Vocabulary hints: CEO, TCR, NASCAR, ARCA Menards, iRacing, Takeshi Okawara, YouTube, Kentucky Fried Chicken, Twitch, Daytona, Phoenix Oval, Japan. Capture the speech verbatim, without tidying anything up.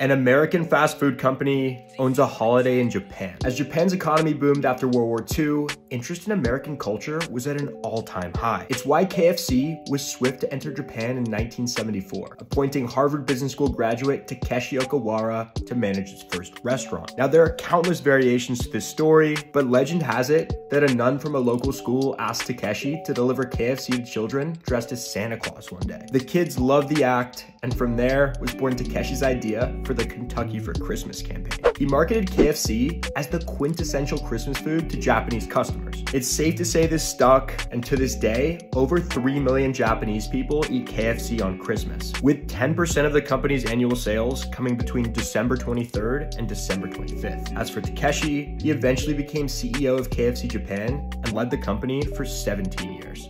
An American fast food company owns a holiday in Japan. As Japan's economy boomed after World War Two, interest in American culture was at an all-time high. It's why K F C was swift to enter Japan in nineteen seventy-four, appointing Harvard Business School graduate Takeshi Okawara to manage its first restaurant. Now, there are countless variations to this story, but legend has it that a nun from a local school asked Takeshi to deliver K F C to children dressed as Santa Claus one day. The kids loved the act, and from there was born Takeshi's idea for the Kentucky for Christmas campaign. He marketed K F C as the quintessential Christmas food to Japanese customers. It's safe to say this stuck, and to this day, over three million Japanese people eat K F C on Christmas, with ten percent of the company's annual sales coming between December twenty-third and December twenty-fifth. As for Takeshi, he eventually became C E O of K F C Japan and led the company for seventeen years.